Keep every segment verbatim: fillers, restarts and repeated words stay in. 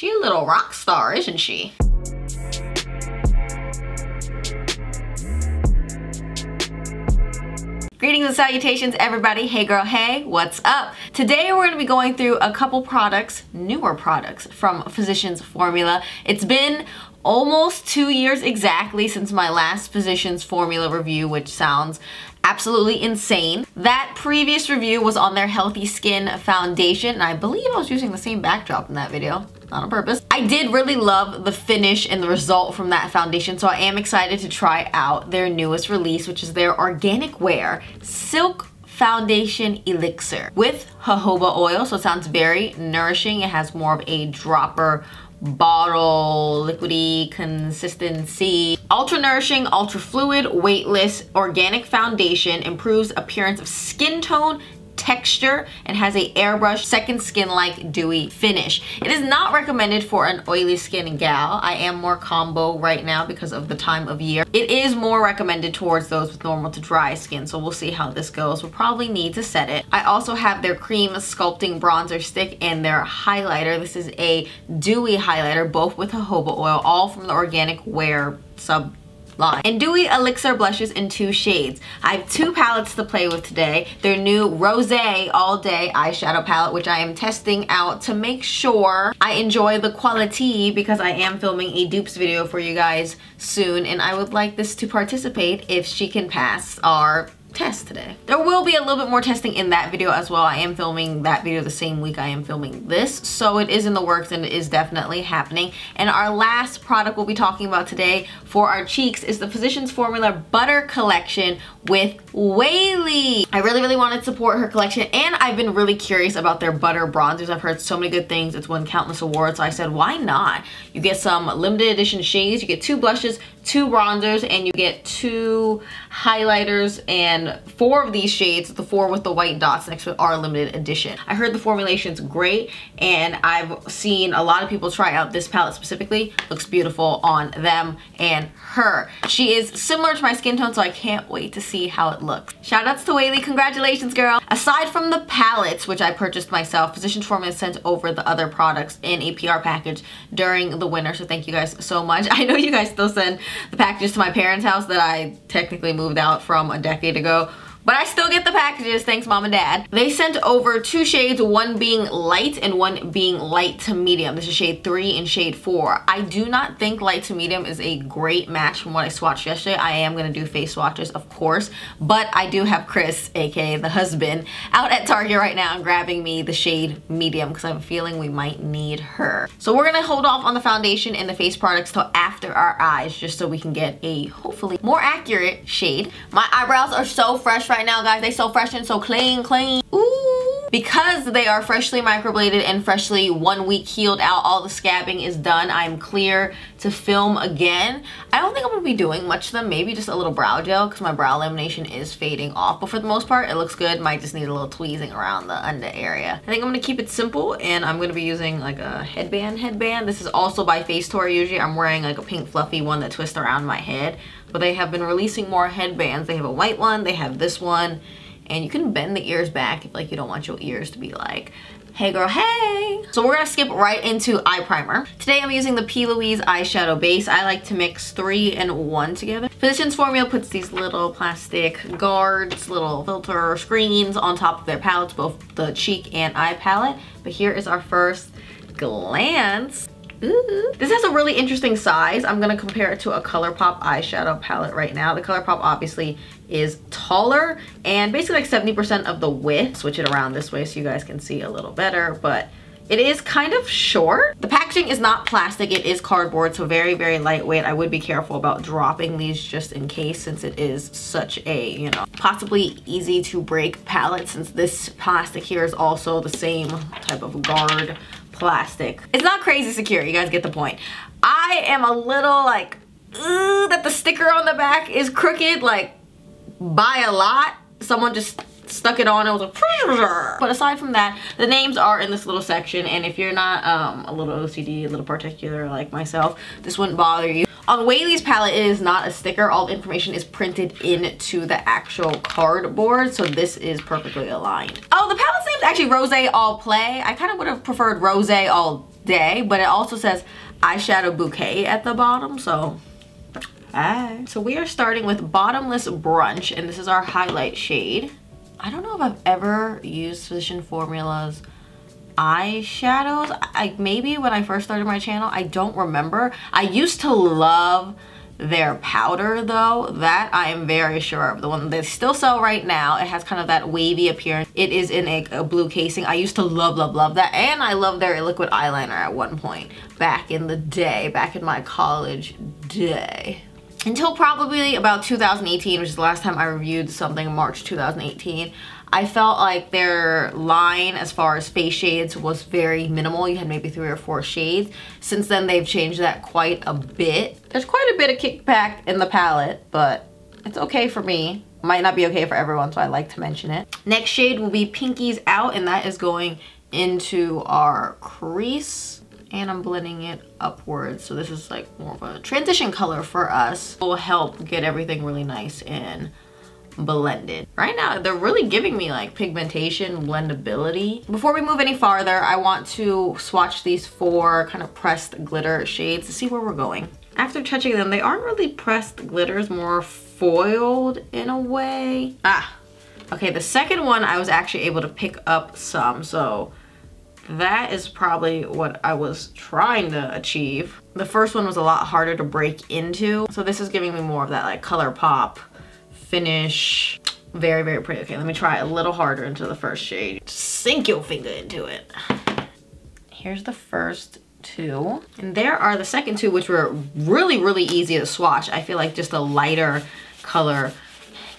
She a little rock star, isn't she? Greetings and salutations, everybody. Hey girl, hey, what's up? Today we're gonna be going through a couple products, newer products from Physicians Formula. It's been almost two years exactly since my last Physicians Formula review, which sounds absolutely insane. That previous review was on their Healthy Skin Foundation, and I believe I was using the same backdrop in that video. Not on purpose. I did really love the finish and the result from that foundation, so I am excited to try out their newest release, which is their Organic Wear Silk Foundation Elixir with jojoba oil. So it sounds very nourishing. It has more of a dropper bottle liquidy consistency. Ultra nourishing, ultra fluid, weightless organic foundation improves appearance of skin tone, texture, and has a airbrush second skin like dewy finish. It is not recommended for an oily skin gal. I am more combo right now because of the time of year. It is more recommended towards those with normal to dry skin, so we'll see how this goes. We'll probably need to set it. I also have their cream sculpting bronzer stick and their highlighter. This is a dewy highlighter, both with jojoba oil, all from the Organic Wear sub line. And dewy elixir blushes in two shades. I have two palettes to play with today. Their new Rose All Day eyeshadow palette, which I am testing out to make sure I enjoy the quality, because I am filming a dupes video for you guys soon, and I would like this to participate if she can pass our test today. There will be a little bit more testing in that video as well. I am filming that video the same week I am filming this, so it is in the works and it is definitely happening. And our last product we'll be talking about today for our cheeks is the Physicians Formula Butter Collection with Weylie. I really really wanted to support her collection, and I've been really curious about their butter bronzers. I've heard so many good things. It's won countless awards, so I said why not? You get some limited edition shades, you get two blushes, two bronzers, and you get two highlighters, and And four of these shades, the four with the white dots next to it, are limited edition. I heard the formulation's great, and I've seen a lot of people try out this palette specifically. Looks beautiful on them and her. She is similar to my skin tone, so I can't wait to see how it looks. Shout outs to Weylie, congratulations girl. Aside from the palettes, which I purchased myself, Physicians Formula sent over the other products in a P R package during the winter, so thank you guys so much. I know you guys still send the packages to my parents' house that I technically moved out from a decade ago. Go, but I still get the packages, thanks mom and dad. They sent over two shades, one being light and one being light to medium. This is shade three and shade four. I do not think light to medium is a great match from what I swatched yesterday. I am gonna do face swatches, of course, but I do have Chris, aka the husband, out at Target right now and grabbing me the shade medium because I have a feeling we might need her. So we're gonna hold off on the foundation and the face products till after our eyes, just so we can get a hopefully more accurate shade. My eyebrows are so fresh right now, guys. They so fresh and so clean, clean. Ooh. Because they are freshly microbladed and freshly one week healed out, all the scabbing is done. I'm clear to film again. I don't think I'm gonna be doing much to them. Maybe just a little brow gel because my brow lamination is fading off. But for the most part, it looks good. Might just need a little tweezing around the under area. I think I'm gonna keep it simple, and I'm gonna be using like a headband headband. This is also by Facetory. Usually I'm wearing like a pink fluffy one that twists around my head, but they have been releasing more headbands. They have a white one, they have this one, and you can bend the ears back if like you don't want your ears to be like, hey girl, hey. So we're gonna skip right into eye primer. Today I'm using the P Louise eyeshadow base. I like to mix three and one together. Physicians Formula puts these little plastic guards, little filter screens on top of their palettes, both the cheek and eye palette. But here is our first glance. Ooh. This has a really interesting size. I'm gonna compare it to a ColourPop eyeshadow palette right now. The ColourPop obviously is taller and basically like seventy percent of the width. Switch it around this way so you guys can see a little better, but it is kind of short. The packaging is not plastic, it is cardboard, so very, very lightweight. I would be careful about dropping these just in case, since it is such a, you know, possibly easy to break palette, since this plastic here is also the same type of guard plastic. It's not crazy secure, you guys get the point. I am a little like, ooh, that the sticker on the back is crooked, like by a lot. Someone just stuck it on, it was a, but aside from that, the names are in this little section, and if you're not um, a little O C D, a little particular like myself, this wouldn't bother you. On Weylie's palette, it is not a sticker. All the information is printed into the actual cardboard, so this is perfectly aligned. Oh, the palette's name is actually Rose All Play. I kind of would have preferred Rose All day, but it also says eyeshadow bouquet at the bottom, so alright. So we are starting with Bottomless Brunch, and this is our highlight shade. I don't know if I've ever used Physicians Formula's eyeshadows. I, maybe when I first started my channel, I don't remember. I used to love their powder though, that I am very sure of, the one they still sell right now. It has kind of that wavy appearance. It is in a, a blue casing. I used to love love love that, and I love their liquid eyeliner at one point back in the day, back in my college day, until probably about two thousand eighteen, which is the last time I reviewed something in March two thousand eighteen. I felt like their line as far as face shades was very minimal. You had maybe three or four shades. Since then, they've changed that quite a bit. There's quite a bit of kickback in the palette, but it's okay for me. Might not be okay for everyone, so I like to mention it. Next shade will be Pinkies Out, and that is going into our crease. And I'm blending it upwards, so this is like more of a transition color for us. It will help get everything really nice and blended. Right now they're really giving me like pigmentation, blendability. Before we move any farther, I want to swatch these four kind of pressed glitter shades to see where we're going. After touching them, they aren't really pressed glitters, more foiled in a way. Ah, okay, the second one I was actually able to pick up some, so that is probably what I was trying to achieve. The first one was a lot harder to break into, so this is giving me more of that like ColourPop finish. Very, very pretty. Okay, let me try a little harder into the first shade. Just sink your finger into it. Here's the first two, and there are the second two, which were really, really easy to swatch. I feel like just a lighter color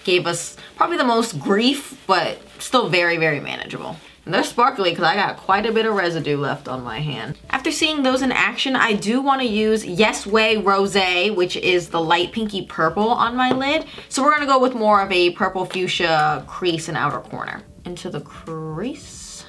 gave us probably the most grief, but still very, very manageable. And they're sparkly because I got quite a bit of residue left on my hand. After seeing those in action, I do want to use Yes Way Rosé, which is the light pinky purple on my lid. So we're going to go with more of a purple fuchsia crease and outer corner. Into the crease.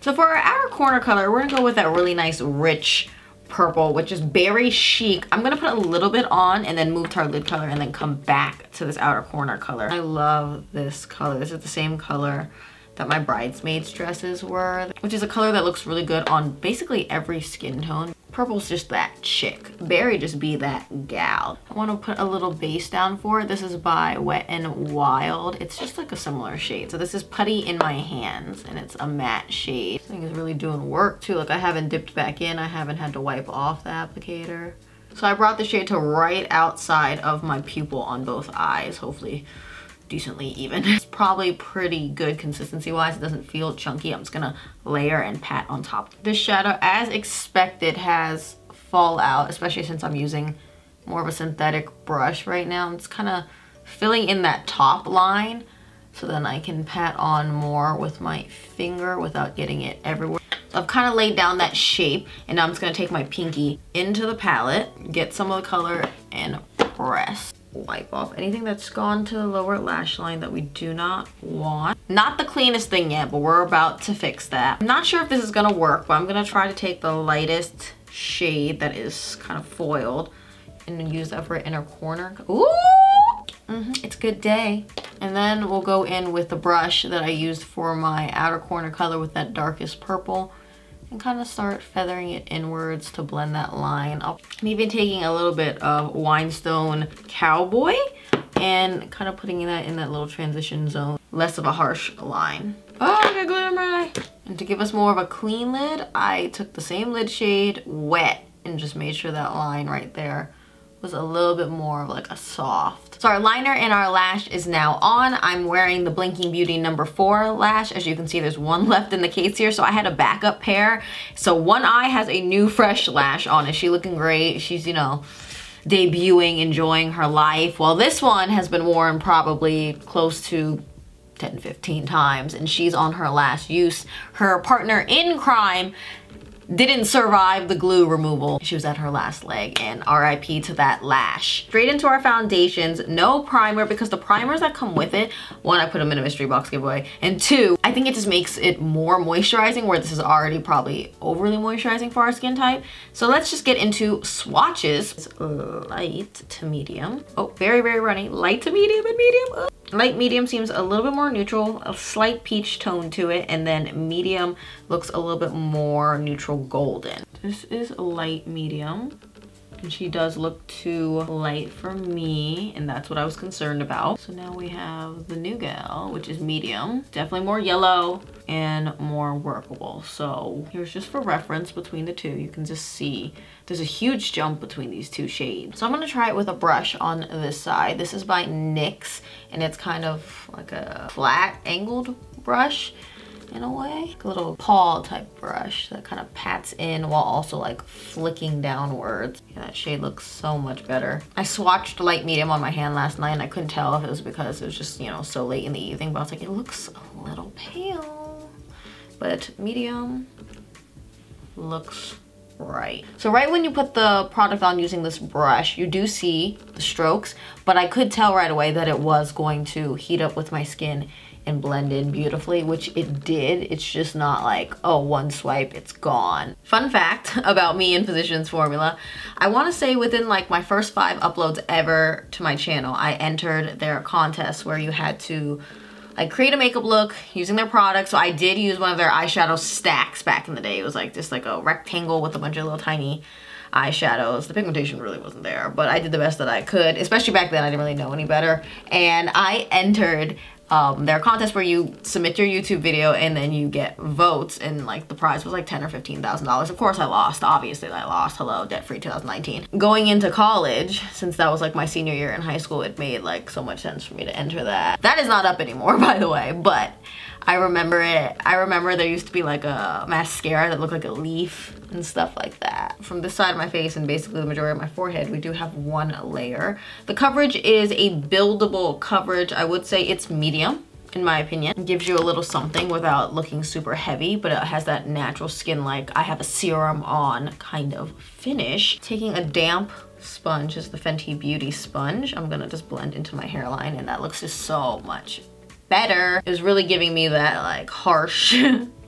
So for our outer corner color, we're going to go with that really nice rich purple, which is berry chic. I'm gonna put a little bit on and then move to our lid color and then come back to this outer corner color. I love this color. This is the same color that my bridesmaids dresses were, which is a color that looks really good on basically every skin tone. Purple's just that chic. Berry just be that gal. I want to put a little base down for it. This is by Wet n Wild. It's just like a similar shade. So this is Putty in My Hands, and it's a matte shade. This thing is really doing work too. Like, I haven't dipped back in. I haven't had to wipe off the applicator. So I brought the shade to right outside of my pupil on both eyes, hopefully decently even. It's probably pretty good consistency wise. It doesn't feel chunky. I'm just gonna layer and pat on top. This shadow, as expected, has fallout, especially since I'm using more of a synthetic brush right now. I'm just kind of filling in that top line so then I can pat on more with my finger without getting it everywhere. I've kind of laid down that shape, and now I'm just gonna take my pinky into the palette, get some of the color, and press. Wipe off anything that's gone to the lower lash line that we do not want. Not the cleanest thing yet, but we're about to fix that. I'm not sure if this is gonna work, but I'm gonna try to take the lightest shade that is kind of foiled and use that for inner corner. Ooh, mm-hmm. It's a good day. And then we'll go in with the brush that I used for my outer corner color with that darkest purple, and kind of start feathering it inwards to blend that line up. I'm even taking a little bit of Weinstone Cowboy and kind of putting that in that little transition zone. Less of a harsh line. Oh, I got glitter on my eye. And to give us more of a clean lid, I took the same lid shade, Wet, and just made sure that line right there was a little bit more of like a soft. So our liner and our lash is now on. I'm wearing the Blinking Beauty number four lash. As you can see, there's one left in the case here, so I had a backup pair. So one eye has a new fresh lash on. Is she looking great? She's, you know, debuting, enjoying her life. Well, this one has been worn probably close to ten, fifteen times, and she's on her last use. Her partner in crime didn't survive the glue removal. She was at her last leg, and R I P to that lash. Straight into our foundations. No primer, because the primers that come with it, one, I put them in a mystery box giveaway, and two, I think it just makes it more moisturizing, where this is already probably overly moisturizing for our skin type. So let's just get into swatches. It's light to medium. Oh, very, very runny. Light to medium and medium. Oh. Light medium seems a little bit more neutral, a slight peach tone to it, and then medium looks a little bit more neutral golden. This is light medium. And she does look too light for me, and that's what I was concerned about. So now we have the new gal, which is medium. Definitely more yellow and more workable. So here's just for reference between the two. You can just see there's a huge jump between these two shades. So I'm gonna try it with a brush on this side. This is by NYX, and it's kind of like a flat angled brush in a way, like a little paw type brush that kind of pats in while also like flicking downwards. Yeah, that shade looks so much better. I swatched light medium on my hand last night and I couldn't tell if it was because it was just, you know, so late in the evening, but I was like, it looks a little pale, but medium looks right. So right when you put the product on using this brush, you do see the strokes, but I could tell right away that it was going to heat up with my skin and blend in beautifully, which it did. It's just not like, oh, one swipe, it's gone. Fun fact about me and Physicians Formula, I wanna say within like my first five uploads ever to my channel, I entered their contest where you had to like create a makeup look using their products. So I did use one of their eyeshadow stacks back in the day. It was like just like a rectangle with a bunch of little tiny eyeshadows. The pigmentation really wasn't there, but I did the best that I could, especially back then I didn't really know any better. And I entered Um, there are contests where you submit your YouTube video and then you get votes, and like the prize was like ten or fifteen thousand dollars. Of course I lost, obviously I lost. Hello, debt-free two thousand nineteen. Going into college, since that was like my senior year in high school, it made like so much sense for me to enter that. That is not up anymore, by the way, but I remember it. I remember there used to be like a mascara that looked like a leaf and stuff like that. From this side of my face and basically the majority of my forehead, we do have one layer. The coverage is a buildable coverage. I would say it's medium, in my opinion. It gives you a little something without looking super heavy, but it has that natural skin like I have a serum on kind of finish. Taking a damp sponge, is the Fenty Beauty sponge, I'm gonna just blend into my hairline, and that looks just so much better. Is really giving me that like harsh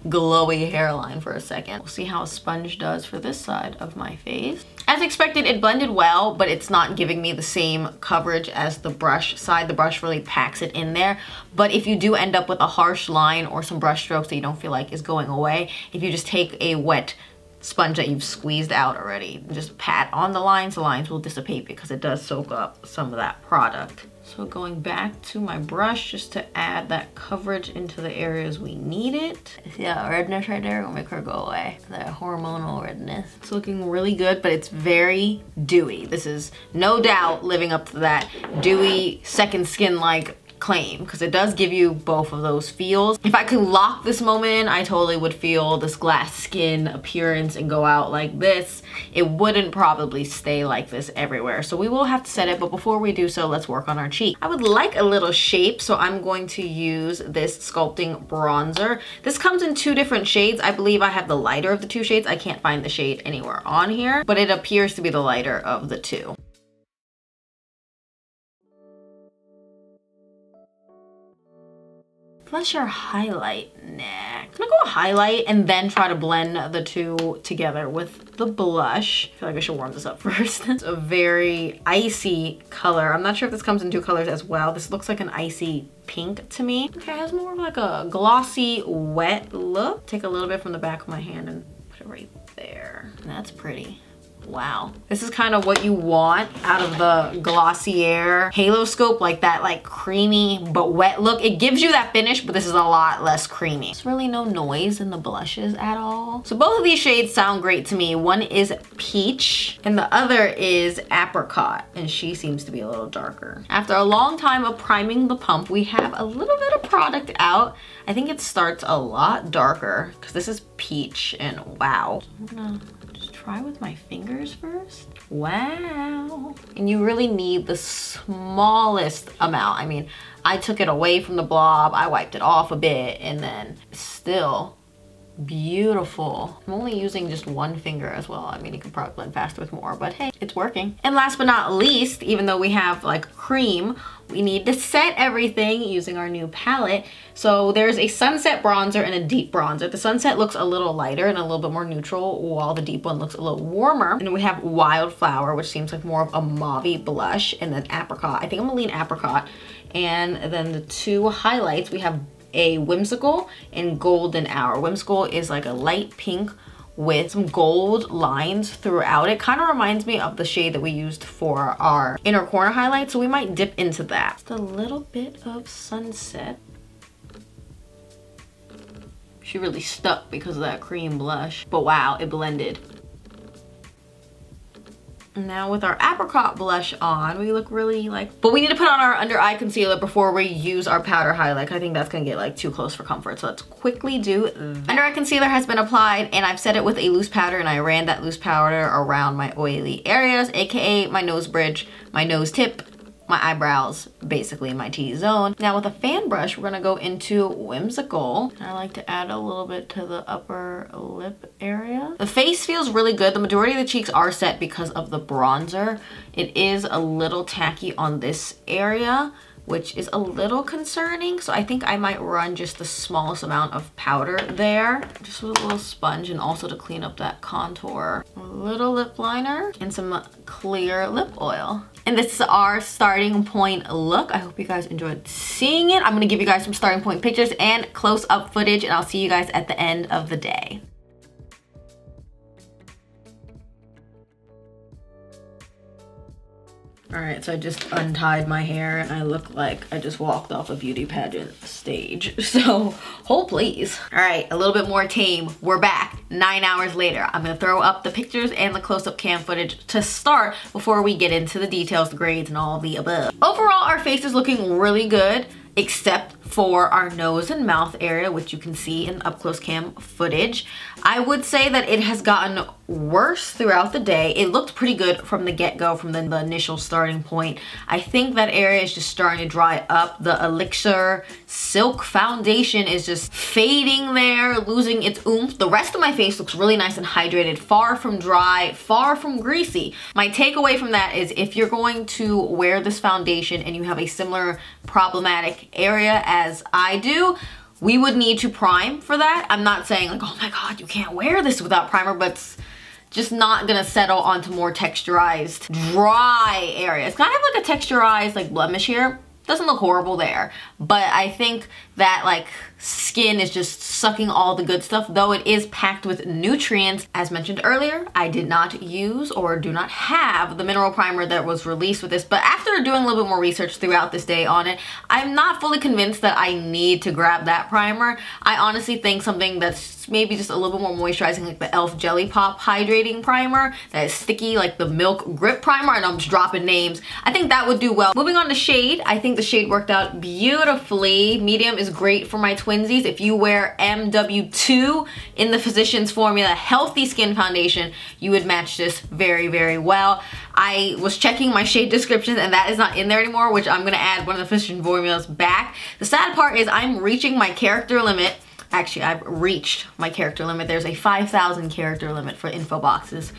glowy hairline for a second. We'll see how a sponge does for this side of my face. As expected, it blended well, but it's not giving me the same coverage as the brush side. The brush really packs it in there, but if you do end up with a harsh line or some brush strokes that you don't feel like is going away, if you just take a wet sponge that you've squeezed out already and just pat on the lines, the lines will dissipate because it does soak up some of that product. So going back to my brush just to add that coverage into the areas we need it. See that redness right there? We'll make her go away. That hormonal redness. It's looking really good, but it's very dewy. This is no doubt living up to that dewy second skin like claim, because it does give you both of those feels. If I could lock this moment in, I totally would feel this glass skin appearance and go out like this. It wouldn't probably stay like this everywhere, so we will have to set it, but before we do so, let's work on our cheek. I would like a little shape, so I'm going to use this sculpting bronzer. This comes in two different shades. I believe I have the lighter of the two shades. I can't find the shade anywhere on here, but it appears to be the lighter of the two. Plus your highlight next. I'm gonna go highlight and then try to blend the two together with the blush. I feel like I should warm this up first. It's a very icy color. I'm not sure if this comes in two colors as well. This looks like an icy pink to me. Okay, it has more of like a glossy wet look. Take a little bit from the back of my hand and put it right there. That's pretty. Wow. This is kind of what you want out of the Glossier Haloscope, like that like creamy but wet look. It gives you that finish, but this is a lot less creamy. There's really no noise in the blushes at all. So both of these shades sound great to me. One is peach and the other is apricot, and she seems to be a little darker. After a long time of priming the pump, we have a little bit of product out. I think it starts a lot darker because this is peach, and wow. I'm gonna try with my fingers first. Wow. And you really need the smallest amount. I mean, I took it away from the blob, I wiped it off a bit, and then still beautiful. I'm only using just one finger as well. I mean, you could probably blend faster with more, but hey, it's working. And last but not least, even though we have like cream, we need to set everything using our new palette. So there's a sunset bronzer and a deep bronzer. The sunset looks a little lighter and a little bit more neutral, while the deep one looks a little warmer. And we have wildflower, which seems like more of a mauve-y blush, and then apricot. I think I'm gonna lean apricot And then the two highlights, we have a Whimsical and Golden Hour. Whimsical is like a light pink with some gold lines throughout. It kind of reminds me of the shade that we used for our inner corner highlight, so we might dip into that. Just a little bit of Sunset. She really stuck because of that cream blush, but wow, it blended. Now with our apricot blush on, we look really like, but we need to put on our under eye concealer before we use our powder highlight. I think that's gonna get like too close for comfort, so let's quickly do that. Under eye concealer has been applied, and I've set it with a loose powder, and I ran that loose powder around my oily areas, aka my nose bridge, my nose tip, my eyebrows, basically my T-zone. Now with a fan brush, we're gonna go into Whimsical. I like to add a little bit to the upper lip area. The face feels really good. The majority of the cheeks are set because of the bronzer. It is a little tacky on this area, which is a little concerning, so I think I might run just the smallest amount of powder there, just with a little sponge, and also to clean up that contour. A little lip liner and some clear lip oil. And this is our starting point look. I hope you guys enjoyed seeing it. I'm gonna give you guys some starting point pictures and close-up footage, and I'll see you guys at the end of the day. All right, so I just untied my hair and I look like I just walked off a beauty pageant stage. So, hold please. All right, a little bit more tame. We're back nine hours later. I'm gonna throw up the pictures and the close-up cam footage to start before we get into the details, the grades, and all the above. Overall, our face is looking really good, except for our nose and mouth area, which you can see in up close cam footage. I would say that it has gotten worse throughout the day. It looked pretty good from the get-go, from the, the initial starting point. I think that area is just starting to dry up. The Elixir Silk Foundation is just fading there, losing its oomph. The rest of my face looks really nice and hydrated, far from dry, far from greasy. My takeaway from that is if you're going to wear this foundation and you have a similar problematic area as As I do, we would need to prime for that. I'm not saying like, oh my god, you can't wear this without primer, but it's just not gonna settle onto more texturized, dry areas. Kind of like a texturized like blemish here. Doesn't look horrible there, but I think that like skin is just sucking all the good stuff, though it is packed with nutrients. As mentioned earlier, I did not use or do not have the mineral primer that was released with this, but after doing a little bit more research throughout this day on it, I'm not fully convinced that I need to grab that primer. I honestly think something that's maybe just a little bit more moisturizing, like the e l f. Jelly Pop Hydrating Primer that is sticky, like the Milk Grip Primer, and I'm just dropping names, I think that would do well. Moving on to shade, I think the shade worked out beautifully. Medium is great for my twinsies. If you wear M W two in the Physicians Formula Healthy Skin Foundation, you would match this very, very well. I was checking my shade descriptions and that is not in there anymore, which I'm gonna add one of the Physicians Formulas back. The sad part is I'm reaching my character limit. Actually, I've reached my character limit. There's a five thousand character limit for info boxes.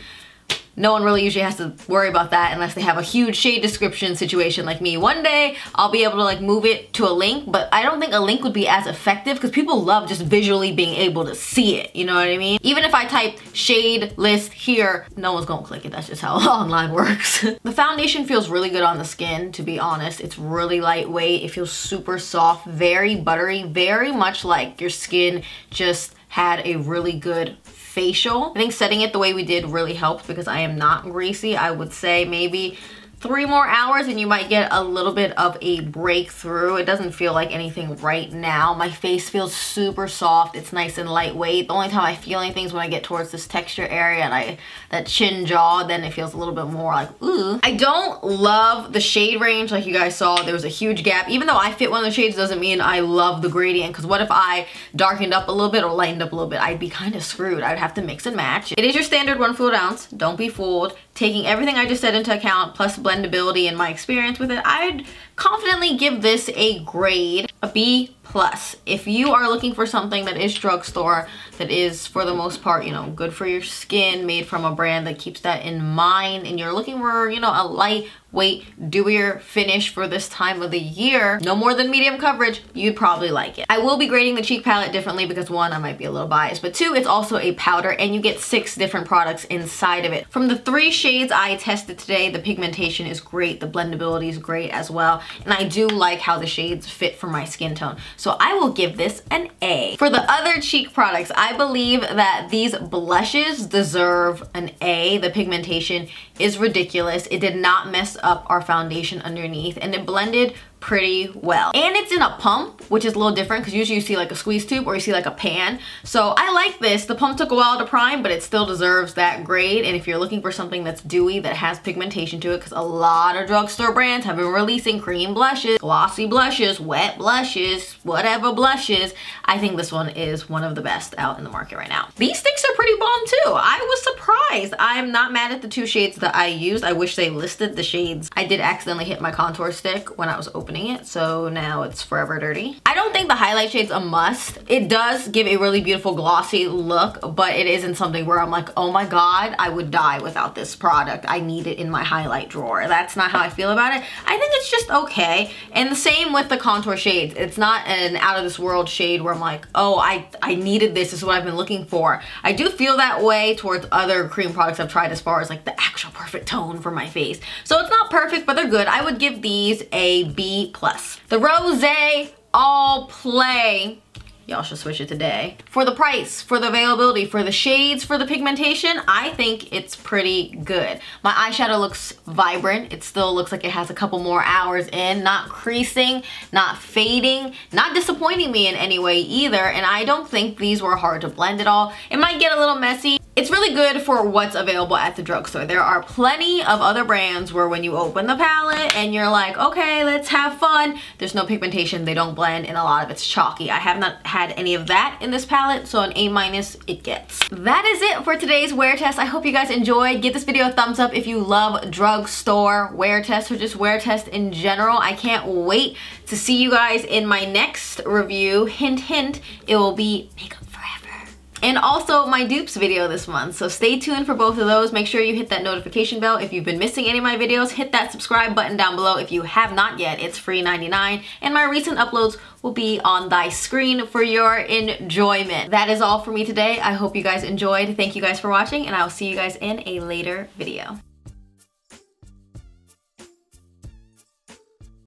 No one really usually has to worry about that unless they have a huge shade description situation like me. One day, I'll be able to like move it to a link, but I don't think a link would be as effective because people love just visually being able to see it, you know what I mean? Even if I type shade list here, no one's gonna click it. That's just how online works. The foundation feels really good on the skin, to be honest. It's really lightweight. It feels super soft, very buttery, very much like your skin just had a really good facial. I think setting it the way we did really helped because I am not greasy. I would say maybe three more hours and you might get a little bit of a breakthrough. It doesn't feel like anything right now. My face feels super soft. It's nice and lightweight. The only time I feel anything is when I get towards this texture area and I that chin jaw, then it feels a little bit more like ooh. I don't love the shade range like you guys saw. There was a huge gap. Even though I fit one of the shades doesn't mean I love the gradient, because what if I darkened up a little bit or lightened up a little bit? I'd be kind of screwed. I'd have to mix and match. It is your standard one fluid ounce. Don't be fooled. Taking everything I just said into account plus blendability and my experience with it, I'd confidently give this a grade. a B plus. If you are looking for something that is drugstore, that is for the most part, you know, good for your skin, made from a brand that keeps that in mind, and you're looking for, you know, a lightweight, dewier finish for this time of the year, no more than medium coverage, you'd probably like it. I will be grading the cheek palette differently because one, I might be a little biased, but two, it's also a powder and you get six different products inside of it. From the three shades I tested today, the pigmentation is great, the blendability is great as well, and I do like how the shades fit for my skin tone. So I will give this an A. For the other cheek products, I believe that these blushes deserve an A. The pigmentation is ridiculous. It did not mess up our foundation underneath and it blended pretty well. And it's in a pump, which is a little different because usually you see like a squeeze tube or you see like a pan. So I like this. The pump took a while to prime, but it still deserves that grade. And if you're looking for something that's dewy, that has pigmentation to it, because a lot of drugstore brands have been releasing cream blushes, glossy blushes, wet blushes, whatever blushes, I think this one is one of the best out in the market right now. These sticks are pretty bomb too. I was surprised. I'm not mad at the two shades that I used. I wish they listed the shades. I did accidentally hit my contour stick when I was opening it, so now it's forever dirty. I don't think the highlight shade's a must. It does give a really beautiful glossy look, but it isn't something where I'm like, oh my god, I would die without this product, I need it in my highlight drawer. That's not how I feel about it. I think it's just okay. And the same with the contour shades. It's not an out of this world shade where I'm like, oh, I, I needed this. This is what I've been looking for. I do feel that way towards other cream products I've tried as far as like the actual perfect tone for my face. So it's not perfect, but they're good. I would give these a B plus. The Rosé All Play, y'all should switch it today. For the price, for the availability, for the shades, for the pigmentation, I think it's pretty good. My eyeshadow looks vibrant. It still looks like it has a couple more hours in, not creasing, not fading, not disappointing me in any way either. And I don't think these were hard to blend at all. It might get a little messy. It's really good for what's available at the drugstore. There are plenty of other brands where when you open the palette and you're like, okay, let's have fun, there's no pigmentation, they don't blend, and a lot of it's chalky. I have not had any of that in this palette, so an A minus it gets. That is it for today's wear test. I hope you guys enjoyed. Give this video a thumbs up if you love drugstore wear tests or just wear tests in general. I can't wait to see you guys in my next review. Hint, hint, it will be makeup and also my dupes video this month. So stay tuned for both of those. Make sure you hit that notification bell if you've been missing any of my videos. Hit that subscribe button down below if you have not yet. It's free ninety-nine and my recent uploads will be on thy screen for your enjoyment. That is all for me today. I hope you guys enjoyed. Thank you guys for watching and I'll see you guys in a later video.